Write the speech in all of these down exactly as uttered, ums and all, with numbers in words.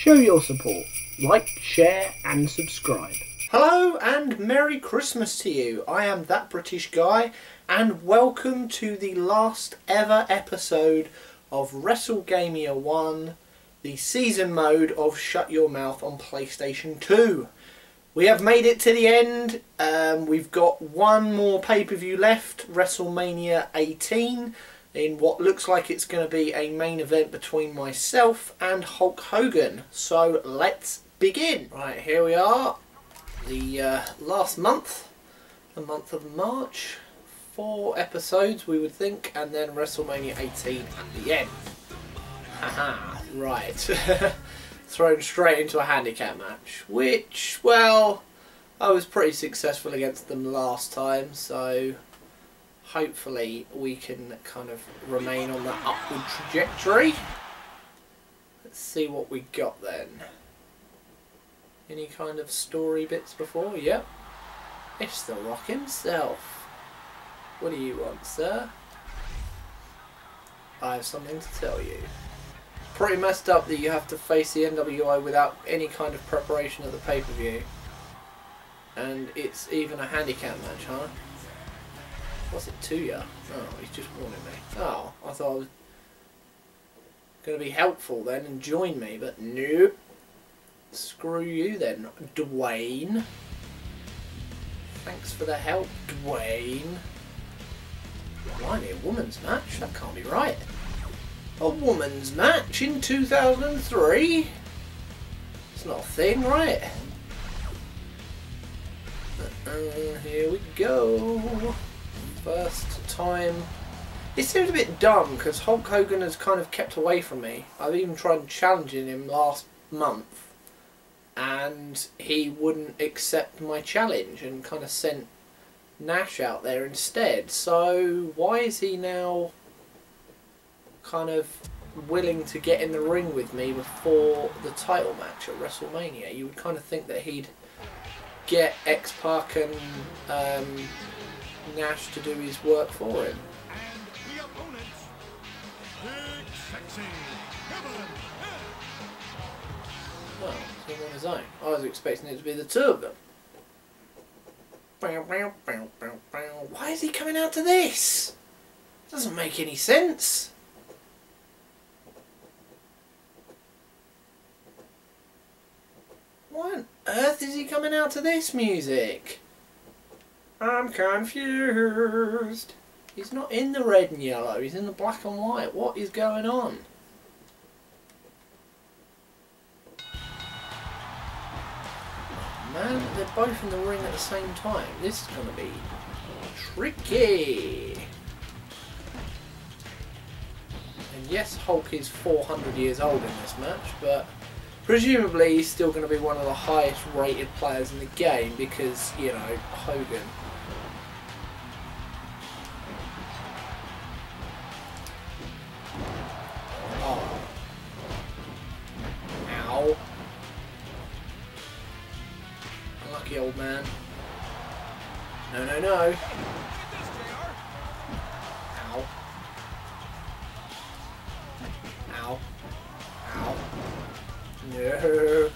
show your support. Like, share and subscribe. Hello and Merry Christmas to you. I am That British Guy and welcome to the last ever episode of WrestleMania one, the season mode of Shut Your Mouth on PlayStation two. We have made it to the end. Um, we've got one more pay-per-view left, WrestleMania eighteen, in what looks like it's going to be a main event between myself and Hulk Hogan. So let's begin. Right, here we are, the uh, last month, the month of March. Four episodes, we would think, and then WrestleMania eighteen at the end. Haha, right. Thrown straight into a handicap match, which, well, I was pretty successful against them last time, so hopefully we can kind of remain on that upward trajectory. Let's see what we got then. Any kind of story bits before? Yep. It's The Rock himself. What do you want, sir? I have something to tell you. Pretty messed up that you have to face the N W O without any kind of preparation at the pay-per-view. And it's even a handicap match, huh? What's it to ya? Oh, he's just warning me. Oh, I thought I was going to be helpful then and join me, but nope. Screw you then, Dwayne. Thanks for the help, Dwayne. Blimey, a woman's match? That can't be right. A woman's match in two thousand three? It's not a thing, right? Uh-uh, here we go. First time. It seems a bit dumb because Hulk Hogan has kind of kept away from me. I've even tried challenging him last month and he wouldn't accept my challenge and kind of sent Nash out there instead. So why is he now kind of willing to get in the ring with me before the title match at WrestleMania? You would kind of think that he'd get X-Pac and um, Nash to do his work for him. And the opponent, Big Sexy Kevin Nash. Well, he's on his own. I was expecting it to be the two of them. Why is he coming out to this? Doesn't make any sense. Why on earth is he coming out to this music? I'm confused. He's not in the red and yellow, he's in the black and white. What is going on? Man, they're both in the ring at the same time. This is going to be tricky. And yes, Hulk is four hundred years old in this match, but presumably he's still going to be one of the highest rated players in the game because, you know, Hogan. Oh. Ow. Unlucky old man. No, no, no. Ow. Ow. Ow. No,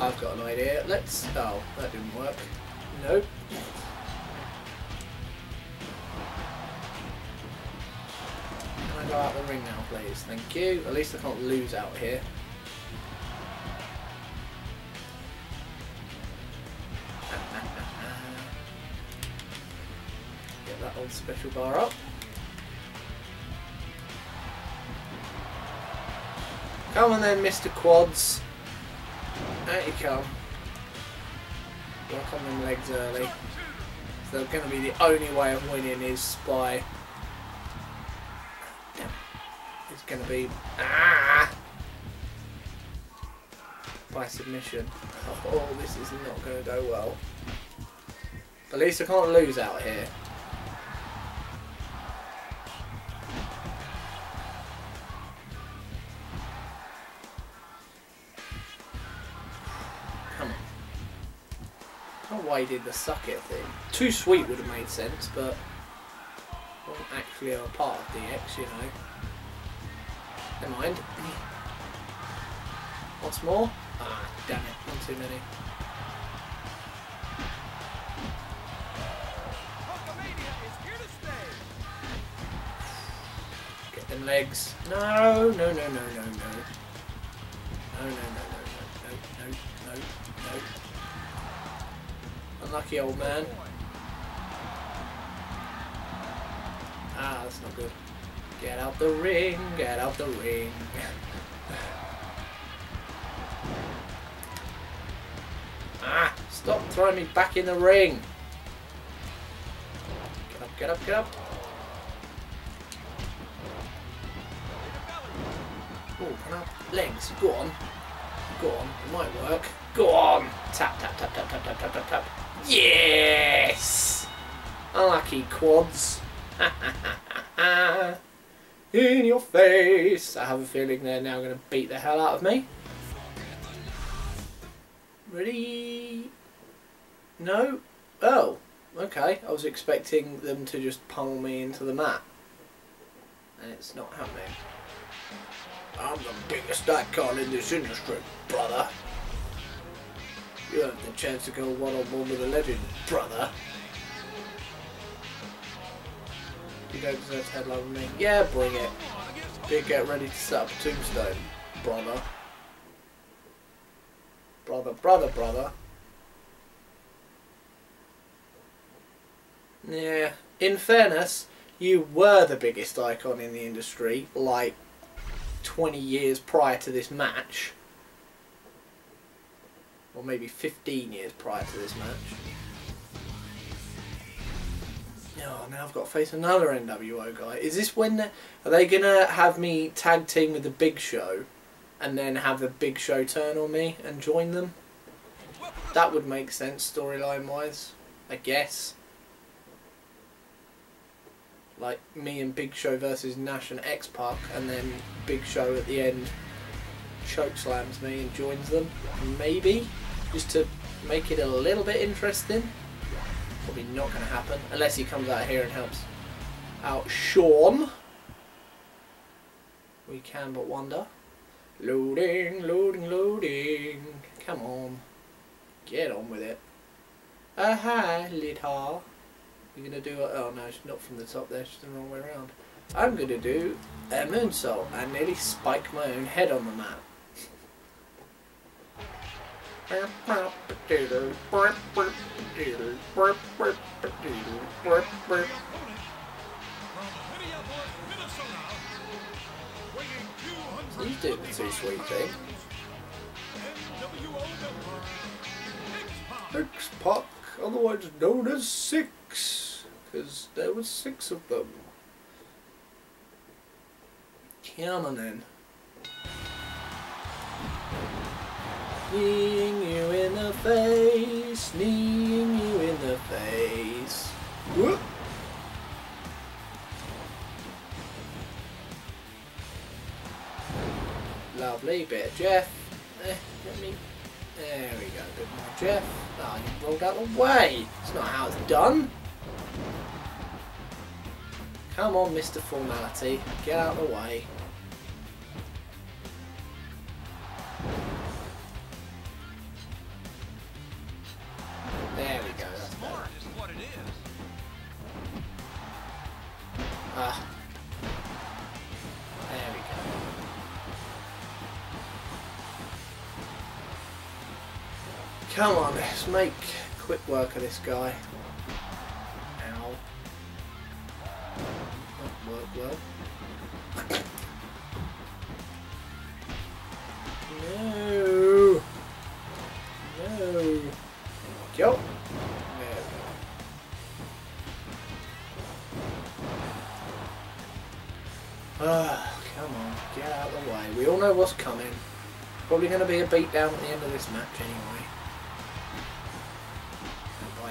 I've got an idea. Let's. Oh, that didn't work. Nope. Can I go out of the ring now, please? Thank you. At least I can't lose out here. Get that old special bar up. Come on then, Mister Quads. Out you come. Work on them legs early. So they're going to be the only way of winning is by... It's going to be... Ah! By submission. Oh, this is not going to go well. At least I can't lose out here. Why he did the suck it thing. Too sweet would have made sense, but wasn't actually a part of D X, you know. Never mind. Once more. Ah, damn it. One too many. Get them legs. No, no, no, no, no, no. No, no, no, no, no, no, no, no, no. Unlucky old man. Ah, that's not good. Get out the ring, get out the ring. Ah, stop throwing me back in the ring. Get up, get up, get up. Oh, come up. Legs, go on. Go on, it might work. Go on. Tap, tap, tap, tap, tap, tap, tap, tap, tap. Yes! Unlucky quads. Ha ha ha. Ah, in your face! I have a feeling they're now going to beat the hell out of me. Ready? No? Oh, okay. I was expecting them to just pummel me into the mat. And it's not happening. I'm the biggest icon in this industry, brother. You have the chance to go one-on-one with a legend, brother. You don't deserve to headline me. Yeah, bring it. Did get ready to set up a tombstone, brother. Brother, brother, brother. Yeah. In fairness, you were the biggest icon in the industry, like twenty years prior to this match. Or maybe fifteen years prior to this match. Oh, now I've got to face another N W O guy. Is this when... Are they going to have me tag team with the Big Show and then have the Big Show turn on me and join them? That would make sense storyline-wise, I guess. Like, me and Big Show versus Nash and X-Pac, and then Big Show at the end chokeslams me and joins them. Maybe, just to make it a little bit interesting. Probably not going to happen, unless he comes out here and helps out Sean. We can but wonder. Loading, loading, loading. Come on. Get on with it. Ah, uh hi, Lidha. You're going to do a... Oh, no, it's not from the top there. It's just the wrong way around. I'm going to do a moonsault. I nearly spiked my own head on the map. He's doing the too sweet thing. X-Pac, otherwise known as Six, because there was six of them. Come on then. Kneeing you in the face, kneeing you in the face. Whoop. Lovely bit of Jeff. Eh, let me... There we go, a bit more Jeff. Ah, oh, you rolled out the way. It's not how it's done. Come on, Mister Formality. Get out of the way. Come on, let's make quick work of this guy. Ow. Not work well. No. No. Yo. There we go. Ah, come on, get out of the way. We all know what's coming. Probably going to be a beatdown at the end of this match anyway.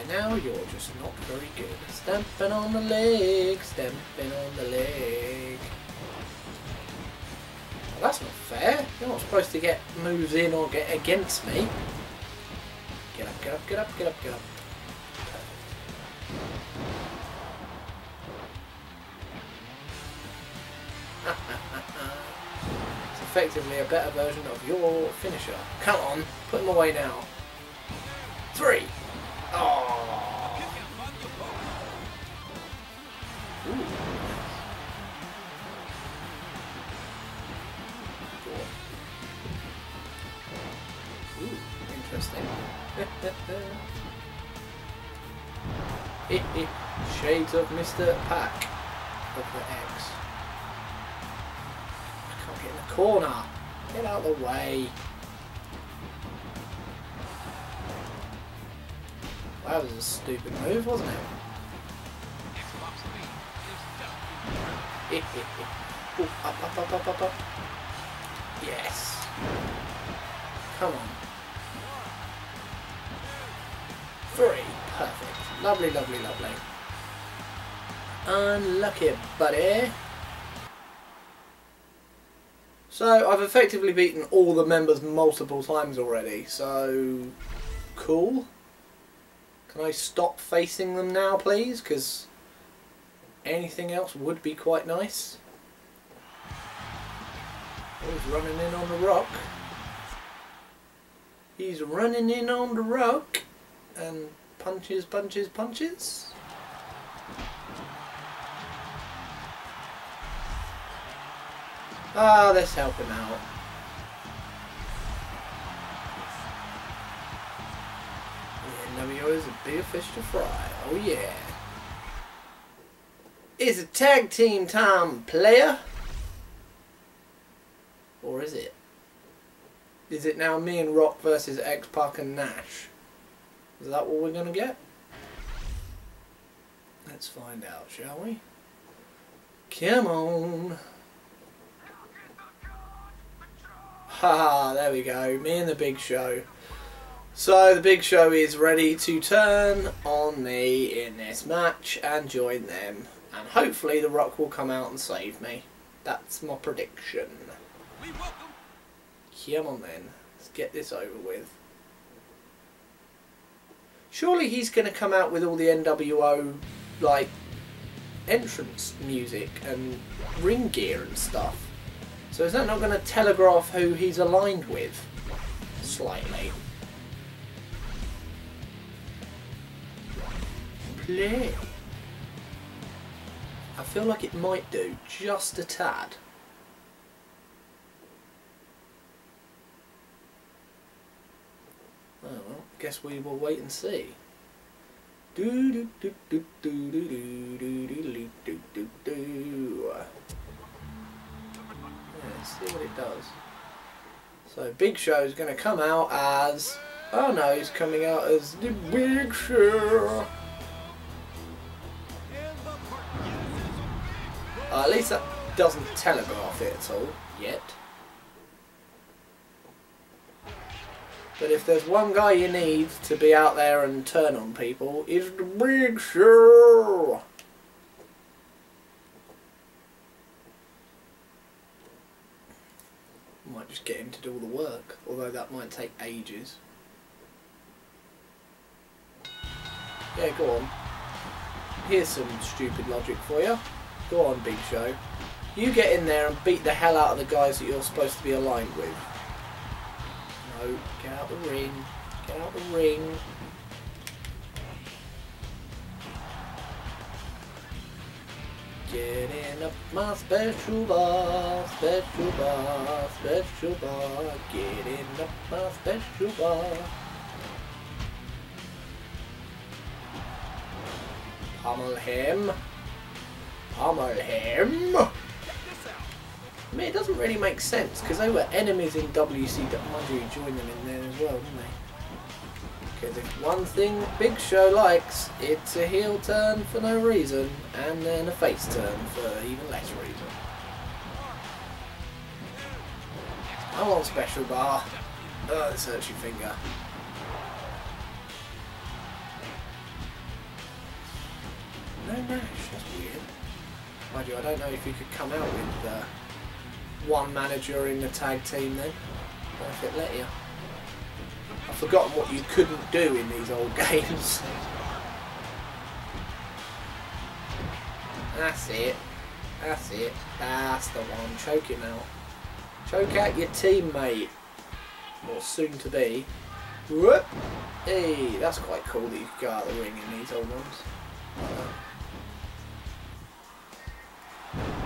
Now you're just not very good. Stamping on the leg, stamping on the leg. Well, that's not fair. You're not supposed to get moves in or get against me. Get up, get up, get up, get up, get up. It's a effectively a better version of your finisher. Come on, put him away now. Three! Oh. Ooh. Four. Ooh, interesting. Shades of Mister Pac of the X. I can't get in the corner. Get out of the way. That was a stupid move, wasn't it? It, it, it. Ooh, up, up, up, up, up, up. Yes. Come on. Three. Perfect. Lovely, lovely, lovely. Unlucky, buddy. So, I've effectively beaten all the members multiple times already, so... cool. Can I stop facing them now, please? Because anything else would be quite nice. Oh, he's running in on the Rock. He's running in on the Rock. And punches, punches, punches. Ah, let's help him out. N W O is a bigger fish to fry. Oh yeah. Is a tag team time, player? Or is it? Is it now me and Rock versus X-Pac and Nash? Is that what we're gonna get? Let's find out, shall we? Come on. Haha, there we go. Me and the Big Show. So the Big Show is ready to turn on me in this match and join them, and hopefully the Rock will come out and save me. That's my prediction. Come on then, let's get this over with. Surely he's going to come out with all the N W O like entrance music and ring gear and stuff. So is that not going to telegraph who he's aligned with? Slightly. Play. I feel like it might do, just a tad. Oh well, guess we will wait and see. Do do do do do do do do do do do do. Let's see what it does. So Big Show is going to come out as... oh no, he's coming out as the Big Show. Uh, at least that doesn't telegraph it at all, yet. But if there's one guy you need to be out there and turn on people, it's the Big Show! Might just get him to do all the work, although that might take ages. Yeah, go on. Here's some stupid logic for you. Go on, Big Show. You get in there and beat the hell out of the guys that you're supposed to be aligned with. No, get out the ring. Get out the ring. Getting up my special bar, special bar, special bar. Getting up my special bar. Pummel him. Pummel him! I mean, it doesn't really make sense, because they were enemies in W C W. You joined them in there as well, didn't they? Because if one thing Big Show likes, it's a heel turn for no reason, and then a face turn for even less reason. I want special bar. Oh, this hurts your finger. No Nash, that's weird. Mind you, I don't know if you could come out with uh, one manager in the tag team then, or if it let you. I've forgotten what you couldn't do in these old games. That's it. That's it. That's the one. Choke him out. Choke out your teammate. Or soon to be. Whoop! Hey, that's quite cool that you can go out the ring in these old ones.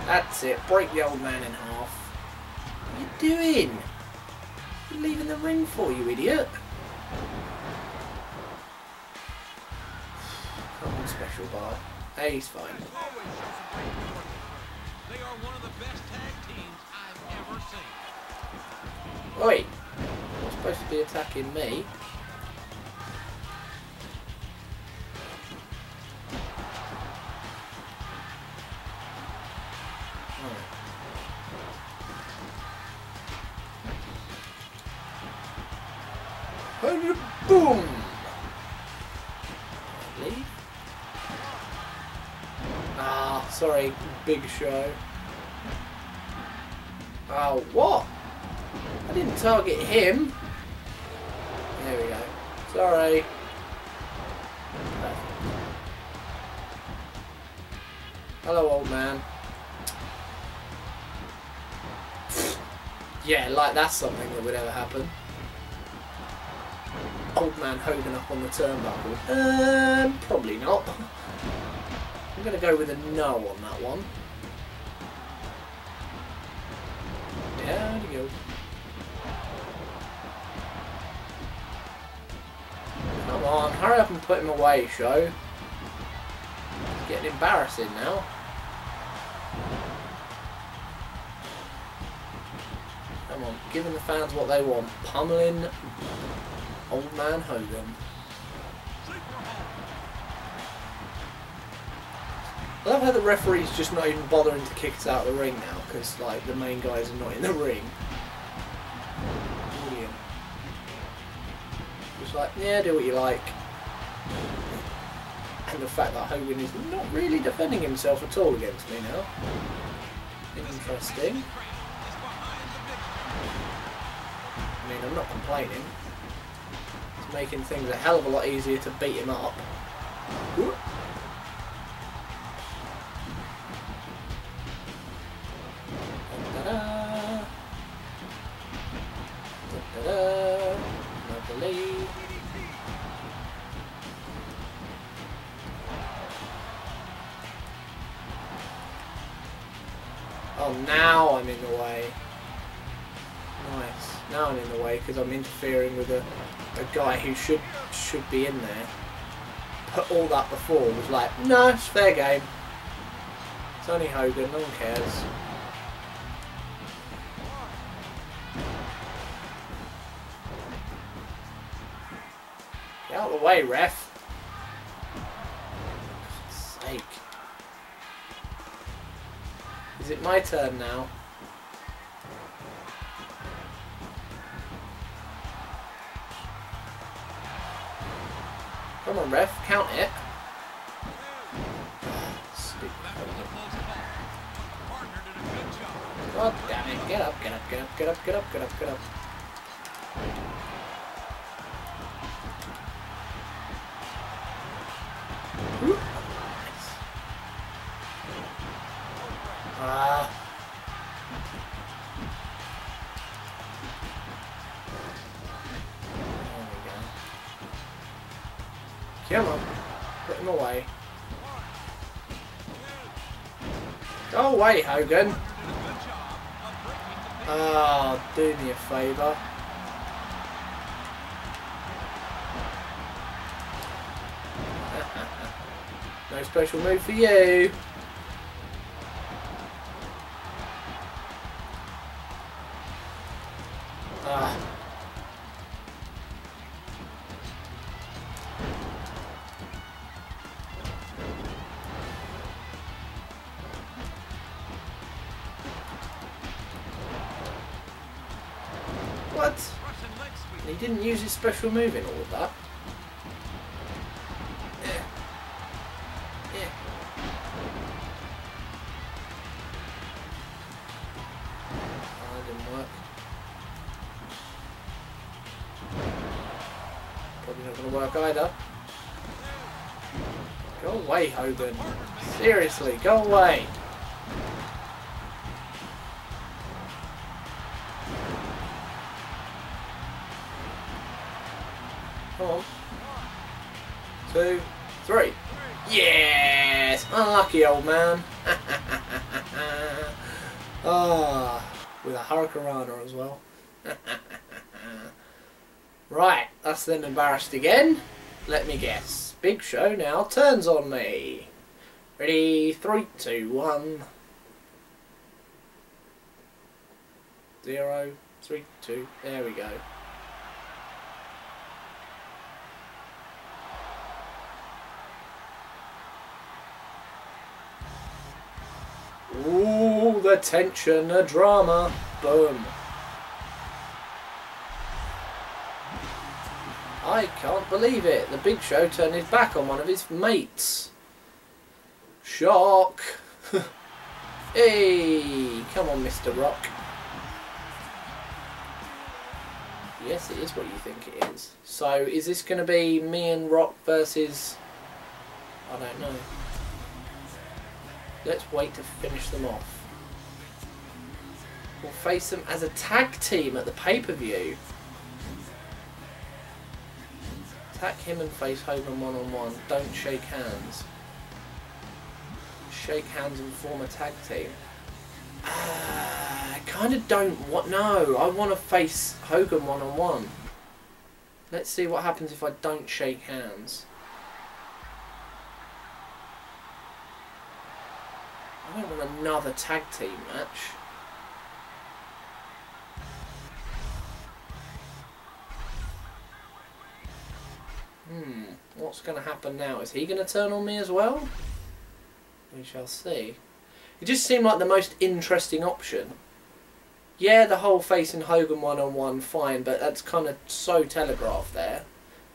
That's it. Break the old man in half. What are you doing? What are you leaving the ring for, you idiot? Come on, special bar. Hey, he's fine. They are one of the best tag teams I've ever seen. Oi! You're supposed to be attacking me. And boom! Leave? Ah, sorry, Big Show. Oh, what? I didn't target him. There we go. Sorry. Hello, old man. Yeah, like that's something that would ever happen. Old man Hogan up on the turnbuckle. Um, probably not. I'm going to go with a no on that one. Down you go. Come on, hurry up and put him away, Show. It's getting embarrassing now. Come on, giving the fans what they want. Pummeling old man Hogan. I love how the referee's just not even bothering to kick us out of the ring now, because like the main guys are not in the ring. Brilliant. Just like, yeah, do what you like. And the fact that Hogan is not really defending himself at all against me now. Interesting. I mean, I'm not complaining. Making things a hell of a lot easier to beat him up. Whoop. Da da da da. Lovely. Oh, now I'm in the way. Nice. Now I'm in the way because I'm interfering with a. A guy who should should be in there. Put all that before was like, no, it's fair game. It's only Hogan, no one cares. Get out of the way, ref. For God's sake. Is it my turn now? Come on, ref, count it. Stupid. God damn it, get up, get up, get up, get up, get up, get up, get up. Whoop. Nice. Ah. Come on, put him away. Go away, Hogan. Ah, oh, do me a favour. No special move for you. What? And he didn't use his special move in all of that. Yeah. Yeah. Oh, that didn't work. Probably not going to work either. Go away, Hogan. Seriously, go away. One, two, three. Yes! Unlucky old man. Ah, oh, with a hurricanrana as well. Right, that's then embarrassed again. Let me guess. Big Show now turns on me. Ready? Three, two, one. Zero, three, two. There we go. Ooh, the tension, the drama. Boom. I can't believe it. The Big Show turned his back on one of his mates. Shock. Hey, come on, Mister Rock. Yes, it is what you think it is. So, is this going to be me and Rock versus... I don't know. Let's wait to finish them off. We'll face them as a tag team at the pay-per-view. Attack him and face Hogan one-on-one. Don't shake hands. Shake hands and form a tag team. Uh, I kind of don't want... No, I want to face Hogan one-on-one. Let's see what happens if I don't shake hands. I don't want another tag team match. Hmm, what's going to happen now? Is he going to turn on me as well? We shall see. It just seemed like the most interesting option. Yeah, the whole facing Hogan one-on-one, fine, but that's kind of so telegraphed there.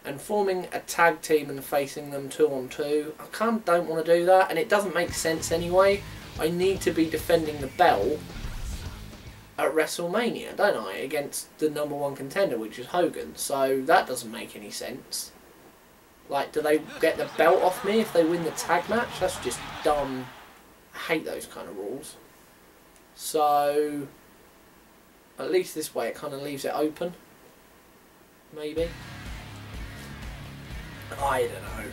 And forming a tag team and facing them two-on-two, I kind of don't want to do that, and it doesn't make sense anyway. I need to be defending the belt at WrestleMania, don't I? Against the number one contender, which is Hogan, so that doesn't make any sense. Like, do they get the belt off me if they win the tag match? That's just dumb. I hate those kind of rules. So, at least this way it kind of leaves it open. Maybe. I don't know.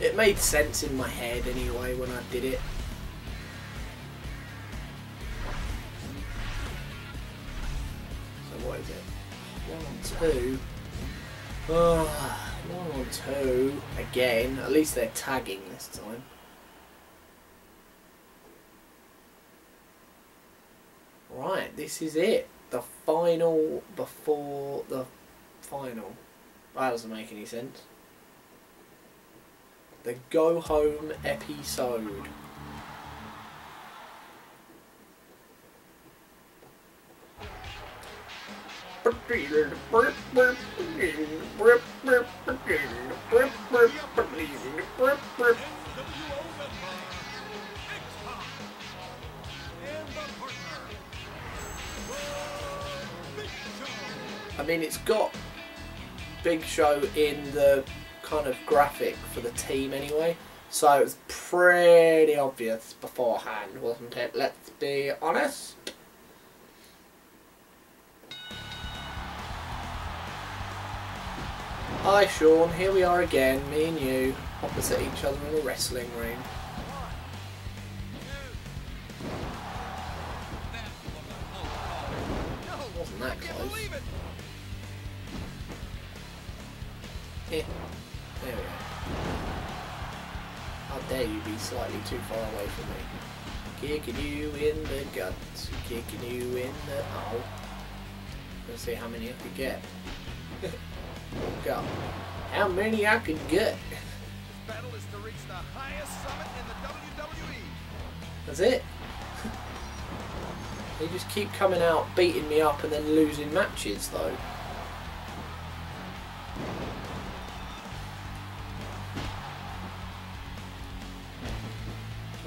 It made sense in my head anyway when I did it. So what is it? One, two... Oh... One or two again. At least they're tagging this time. Right, this is it. The final before the final. That doesn't make any sense. The go home episode. I mean, it's got Big Show in the kind of graphic for the team anyway, so it was pretty obvious beforehand, wasn't it? Let's be honest. Hi Sean, here we are again, me and you, opposite each other in a wrestling ring. Wasn't that close. Here. There we go. How dare you be slightly too far away from me. Kicking you in the guts, kicking you in the... Oh. Let's see how many I could get. God. How many I could get? This battle is to reach the highest summit in the W W E. That's it. They just keep coming out, beating me up, and then losing matches, though.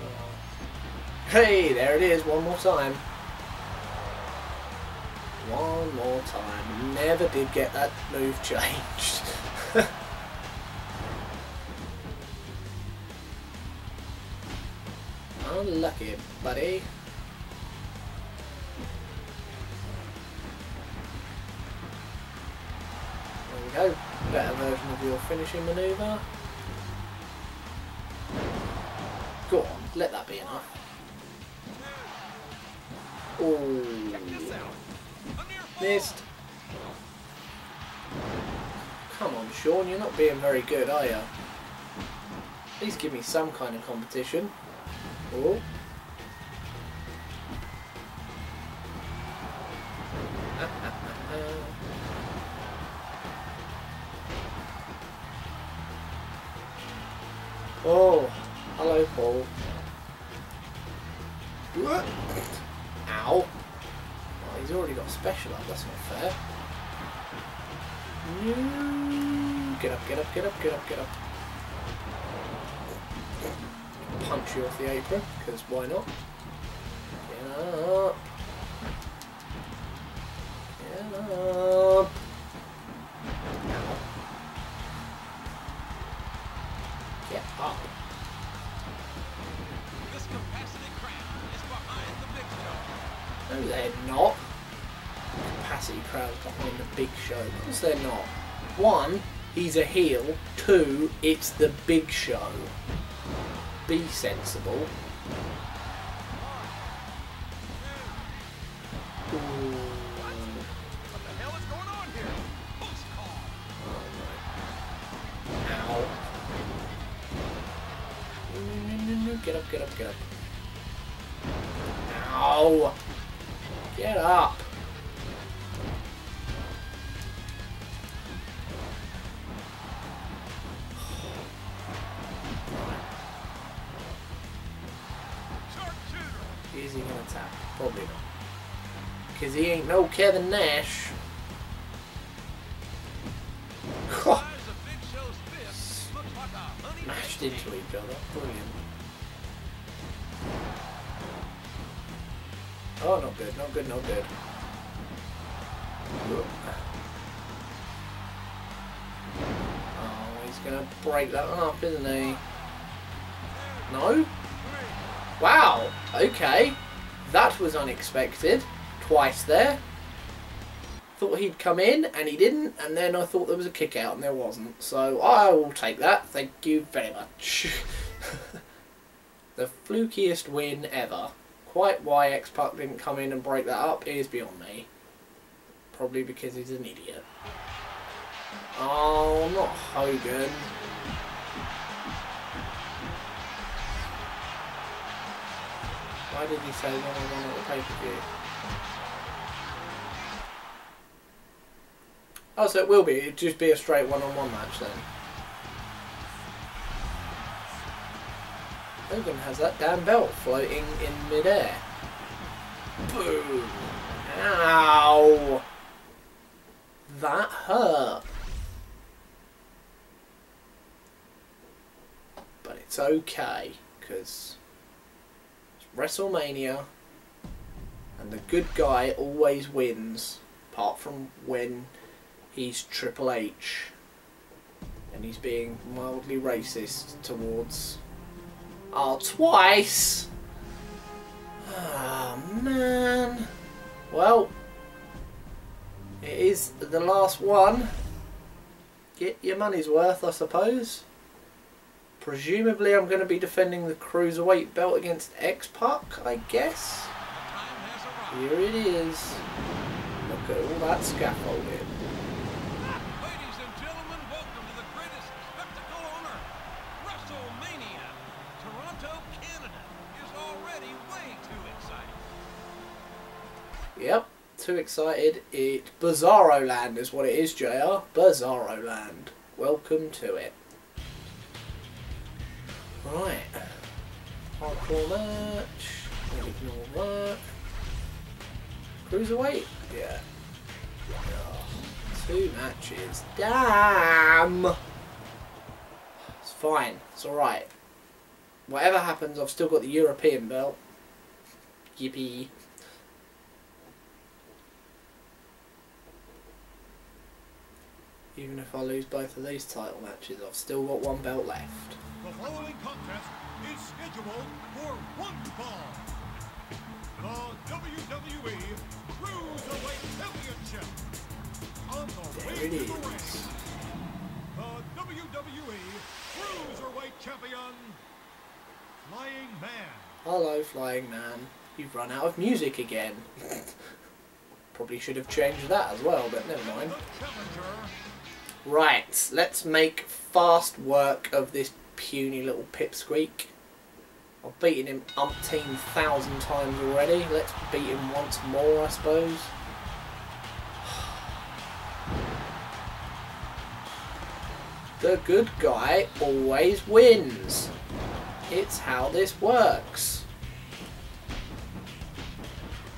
Oh. Hey, there it is, one more time. One more time. Never did get that move changed. Unlucky, buddy. There we go. Better version of your finishing maneuver. Go on, let that be enough. Oh, missed. Come on, Sean, you're not being very good, are you? Please give me some kind of competition. Oh. Oh, hello, Paul. What? Ow. Oh, he's already got special up, that's not fair. No. Get up, get up, get up, get up, get up. Punch you off the apron, because why not? Get up. Get up. Get up. This capacity crowd is behind the Big Show. No, they're not. Capacity crowd behind the Big Show. Of course they're not. One, he's a heel. Two, it's the Big Show. Be sensible. Ooh. What the hell is going on here? Close call. Ow. No, no, no, no. Get up, get up, get up. Ow. Get up. Is he going to tap? Probably not. Because he ain't no Kevin Nash. Smashed into each other. Brilliant. Oh, not good, not good, not good. Oh, he's going to break that one up, isn't he? No? Wow, okay, that was unexpected, twice there. Thought he'd come in and he didn't, and then I thought there was a kick out and there wasn't, so I will take that, thank you very much. The flukiest win ever. Quite why X-Pac didn't come in and break that up is beyond me. Probably because he's an idiot. Oh, not Hogan. Why did he say no one at the pay-per-view? Oh, so it will be. It'd just be a straight one-on-one match then. Hogan has that damn belt floating in mid-air. Boom! Ow! That hurt. But it's okay, because WrestleMania, and the good guy always wins, apart from when he's Triple H and he's being mildly racist towards oh twice oh man well it is the last one. Get your money's worth, I suppose. Presumably I'm going to be defending the Cruiserweight belt against X-Pac, I guess. Here it is. Look at all that scaffolding. Ladies and gentlemen, welcome to the greatest spectacle on earth, WrestleMania. Toronto, Canada is already way too excited. Yep, too excited. It Bizarro Land is what it is, J R. Bizarro Land. Welcome to it. Right, hardcore match, ignore that. Cruiserweight? Yeah. Oh, two matches, damn! It's fine, it's alright. Whatever happens, I've still got the European belt. Yippee. Even if I lose both of these title matches, I've still got one belt left. The following contest is scheduled for one fall. The W W E Cruiserweight Championship. On the way to the ring. Cruiserweight champion, Flying Man. Hello, Flying Man. You've run out of music again. Probably should have changed that as well, but never mind. Right, let's make fast work of this puny little pipsqueak. I've beaten him umpteen thousand times already. Let's beat him once more, I suppose. The good guy always wins. It's how this works.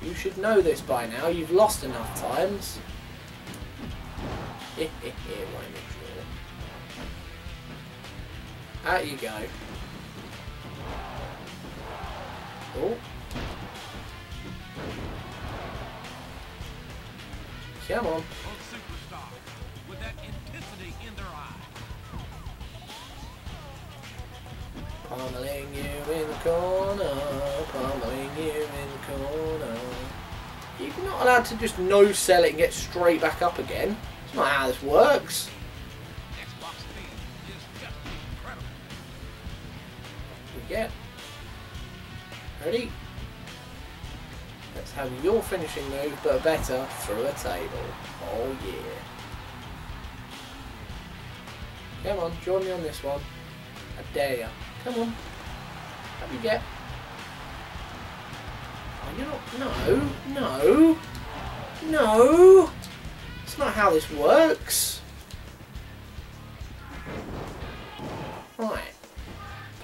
You should know this by now. You've lost enough times. Here, out you go. Oh. Come on. With that intensity in their eye. Pummeling you in the corner, pummeling you in the corner. You're not allowed to just no-sell it and get straight back up again. It's not how this works. We get. Ready? Let's have your finishing move, but better, through a table. Oh yeah. Come on, join me on this one. I dare you. Come on. Have you get. Oh, you're not. No. No. No. It's not how this works. Right.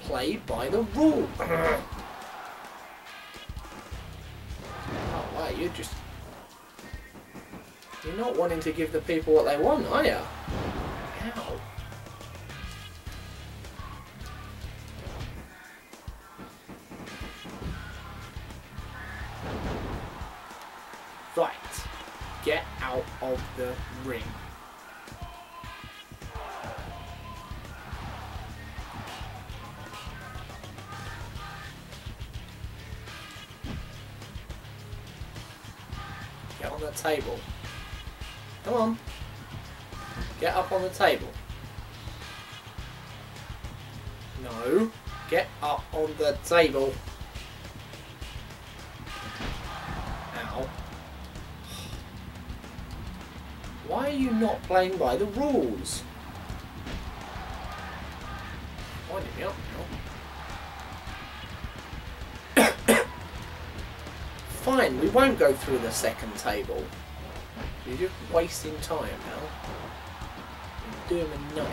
Play by the rule. You're just... You're not wanting to give the people what they want, are you? Ow. Right. Get out of the ring. Table. Come on. Get up on the table. No. Get up on the table. Ow. Why are you not playing by the rules? Winding me up now. Fine, we won't go through the second table. You're just wasting time now. You're doing a nine.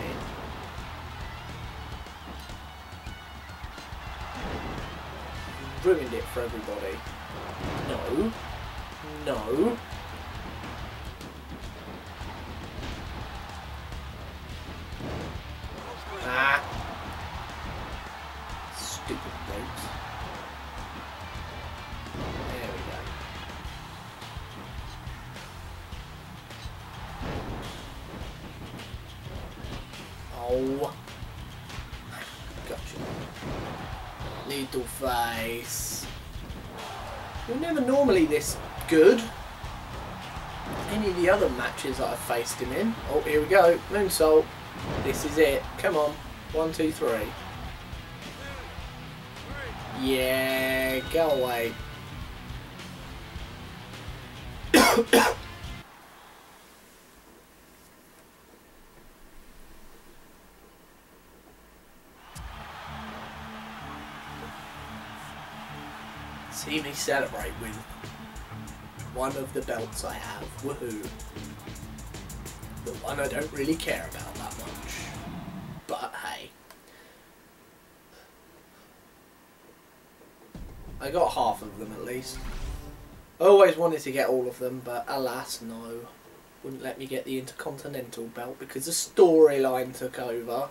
You've ruined it for everybody. No. No. Ah. Stupid ropes. Little face. We're never normally this good. Any of the other matches that I've faced him in. Oh, here we go. Moonsault. This is it. Come on. One, two, three. Yeah, go away. See me celebrate with one of the belts I have. Woohoo. The one I don't really care about that much. But hey. I got half of them at least. I always wanted to get all of them, but alas, no. Wouldn't let me get the Intercontinental belt because the storyline took over.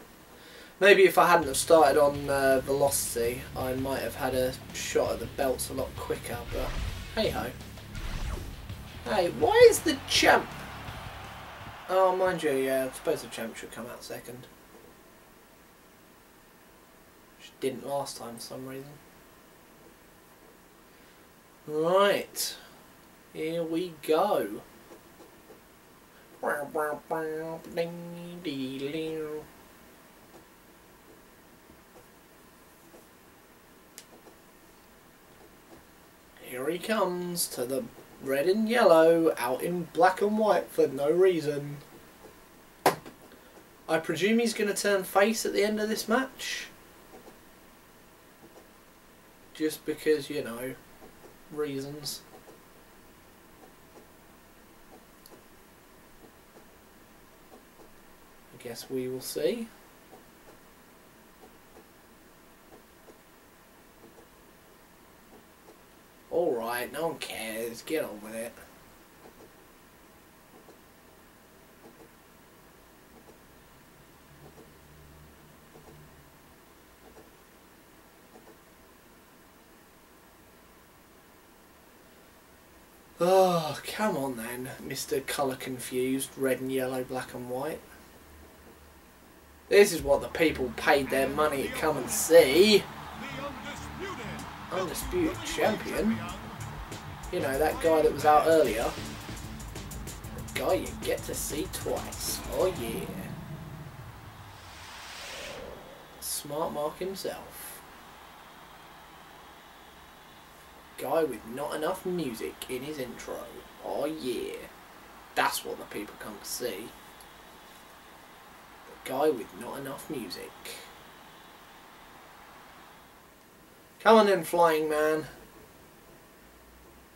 Maybe if I hadn't have started on uh, Velocity, I might have had a shot at the belts a lot quicker, but hey-ho. Hey, why is the champ... Oh, mind you, yeah, I suppose the champ should come out second. Which didn't last time for some reason. Right. Here we go. he comes to the red and yellow, out in black and white for no reason. I presume he's going to turn face at the end of this match. Just because, you know, reasons. I guess we will see. Alright, no one cares. Get on with it. Oh, come on then, Mister Colour Confused, red and yellow, black and white. This is what the people paid their money to come and see. Undisputed champion? You know, that guy that was out earlier. The guy you get to see twice. Oh yeah. Smart Mark himself. Guy with not enough music in his intro. Oh yeah. That's what the people come to see. The guy with not enough music. Come on then, Flying Man.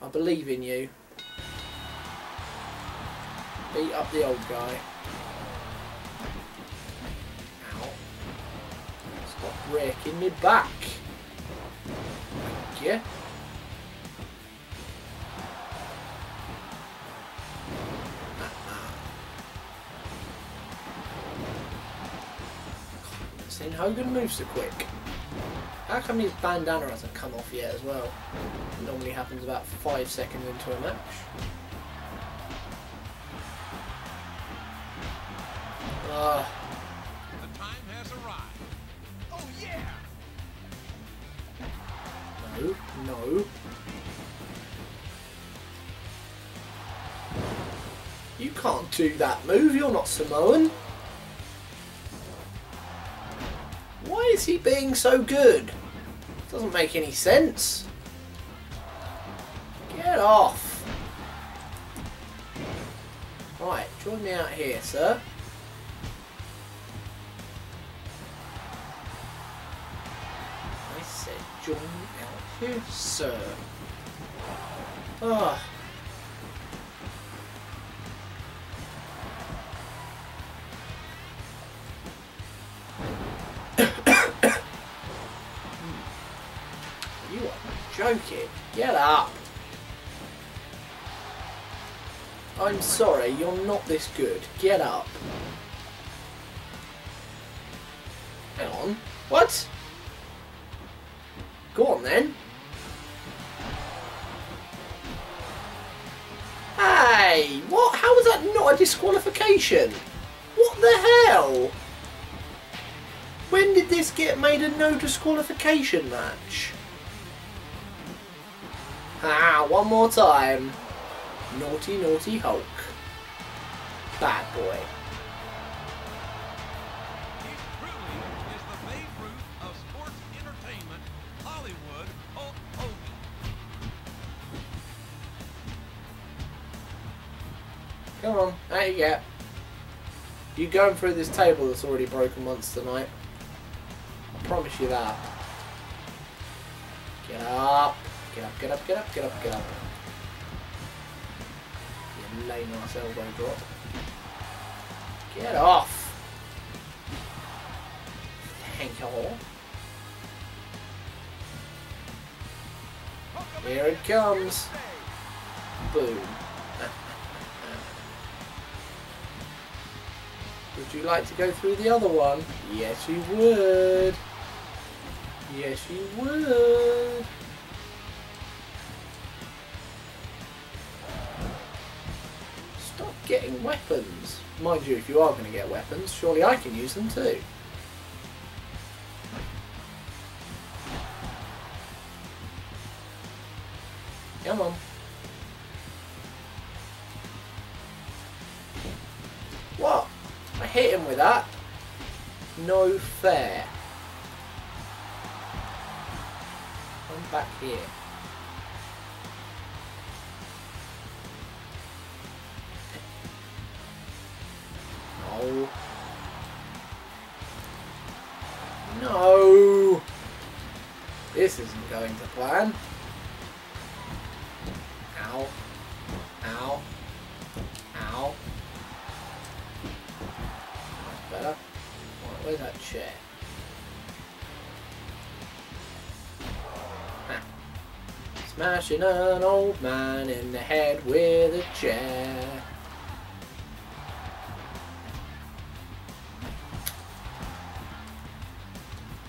I believe in you. Beat up the old guy. Ow. Stop raking me back. Thank you. Hogan moves so quick. How come his bandana hasn't come off yet as well? It normally happens about five seconds into a match. Uh, the time has arrived. Oh yeah! No, no. You can't do that move, you're not Samoan. Why is he being so good? Doesn't make any sense. Get off. Right, join me out here, sir. I said join me out here, sir. Ah. Joking. Get up. I'm sorry, you're not this good. Get up. Hang on. What? Go on then. Hey, what? How is that not a disqualification? What the hell? When did this get made a no disqualification match? Ah, one more time. Naughty, naughty Hulk. Bad boy. Is the main root of sports entertainment, Hollywood, Hulk Hogan. Come on, there you go. You're going through this table that's already broken once tonight. I promise you that. Get up. Get up, get up, get up, get up, get up. You lame ass elbow drop. Get off! Thank you all. Here it comes. Boom. Would you like to go through the other one? Yes, you would. Yes, you would. Getting weapons. Mind you, if you are going to get weapons, surely I can use them too. Come on. What? I hit him with that? No fair. I'm back here. going to plan. Ow. Ow. Ow. That's better. Right, where's that chair? Ah. Smashing an old man in the head with a chair.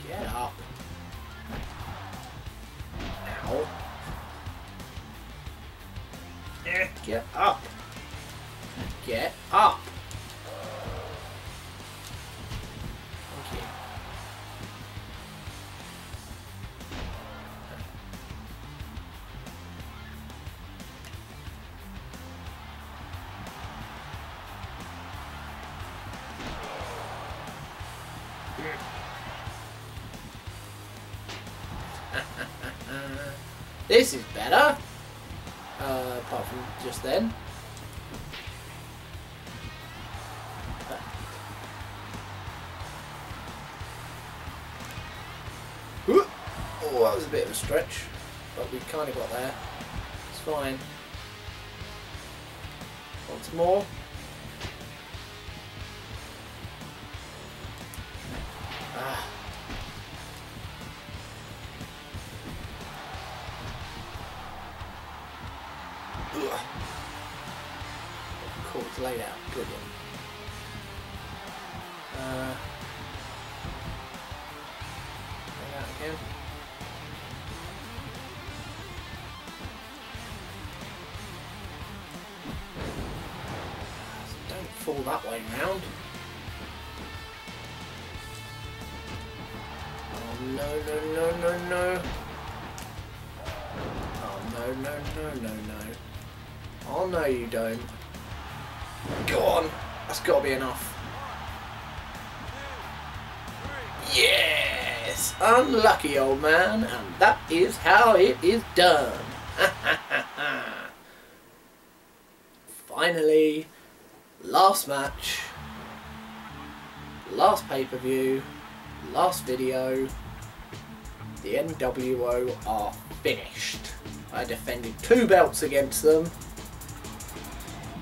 Get up. Ow. Get up. Get up. Okay. This is better. Uh, apart from just then. Oh, that was a bit of a stretch, but we kind of got there. It's fine. Once more. Ah. Ugh. Cool, it's laid out. Good one. Uh, lay out again. So don't fall that way round. Oh no, no, no, no, no. Oh no, no, no, no, no. Oh no, you don't. Go on. That's got to be enough. Yes! Unlucky, old man. And that is how it is done. Finally. Last match. Last pay-per-view. Last video. The N W O are finished. I defended two belts against them.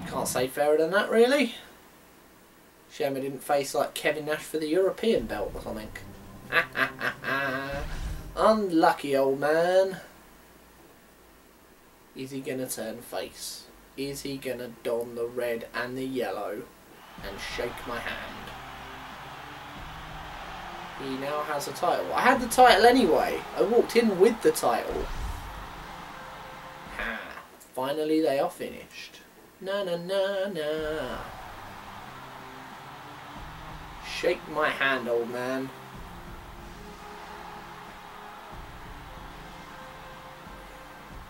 Can't say fairer than that, really. Shame I didn't face like Kevin Nash for the European belt or something. Unlucky old man. Is he gonna turn face? Is he gonna don the red and the yellow and shake my hand? He now has a title. I had the title anyway. I walked in with the title. Ha. Finally they are finished. Na na na na. Shake my hand, old man.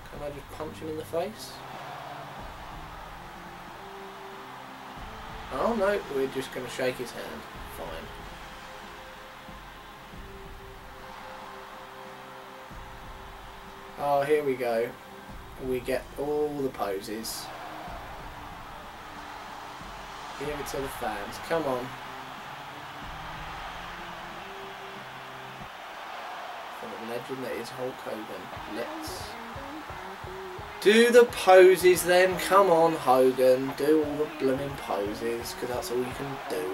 Can I just punch him in the face? Oh no, we're just going to shake his hand. Fine. Oh, here we go. We get all the poses. Give it to the fans. Come on. For the legend that is Hulk Hogan. Let's do the poses then. Come on, Hogan. Do all the blooming poses, because that's all you can do.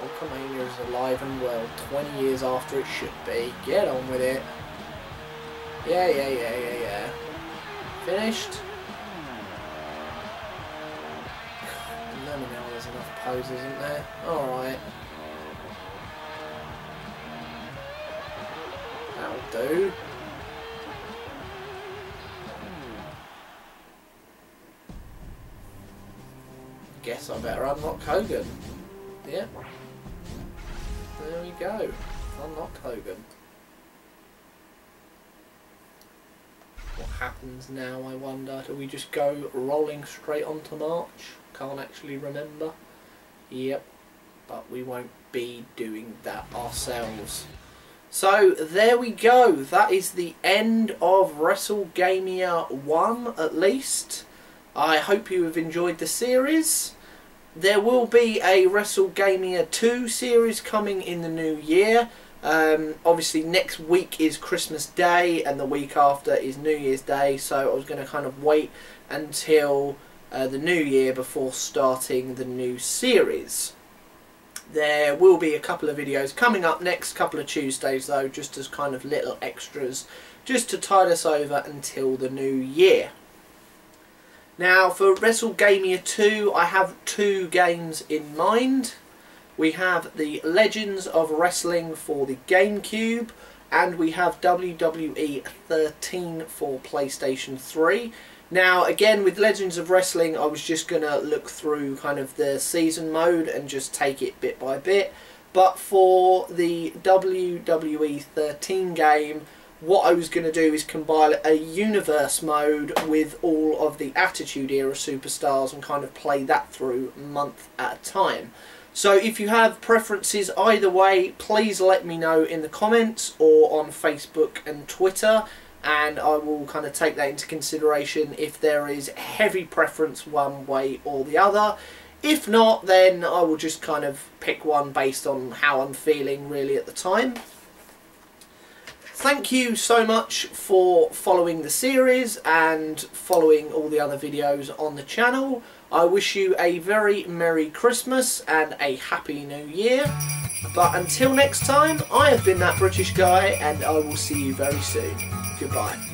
Hulkamania is alive and well, twenty years after it should be. Get on with it. Yeah, yeah, yeah, yeah, yeah. Finished. Now there's enough poses, isn't there? Alright. That'll do. Guess I better unlock Hogan. Yeah. There we go. Unlock Hogan. What happens now, I wonder? Do we just go rolling straight onto March? Can't actually remember. Yep, but we won't be doing that ourselves. So there we go. That is the end of WrestleMania one, at least. I hope you have enjoyed the series. There will be a WrestleMania two series coming in the new year. Um, obviously next week is Christmas Day and the week after is New Year's Day, so I was going to kind of wait until uh, the new year before starting the new series. There will be a couple of videos coming up next couple of Tuesdays though, just as kind of little extras, just to tide us over until the new year. Now for WrestleMania two, I have two games in mind. We have the Legends of Wrestling for the GameCube, and we have W W E thirteen for PlayStation three. Now, again, with Legends of Wrestling, I was just going to look through kind of the season mode and just take it bit by bit. But for the W W E thirteen game, what I was going to do is combine a universe mode with all of the Attitude Era superstars and kind of play that through month at a time. So if you have preferences either way, please let me know in the comments or on Facebook and Twitter, and I will kind of take that into consideration if there is heavy preference one way or the other. If not, then I will just kind of pick one based on how I'm feeling really at the time. Thank you so much for following the series and following all the other videos on the channel. I wish you a very Merry Christmas and a Happy New Year. But until next time, I have been That British Guy, and I will see you very soon. Goodbye.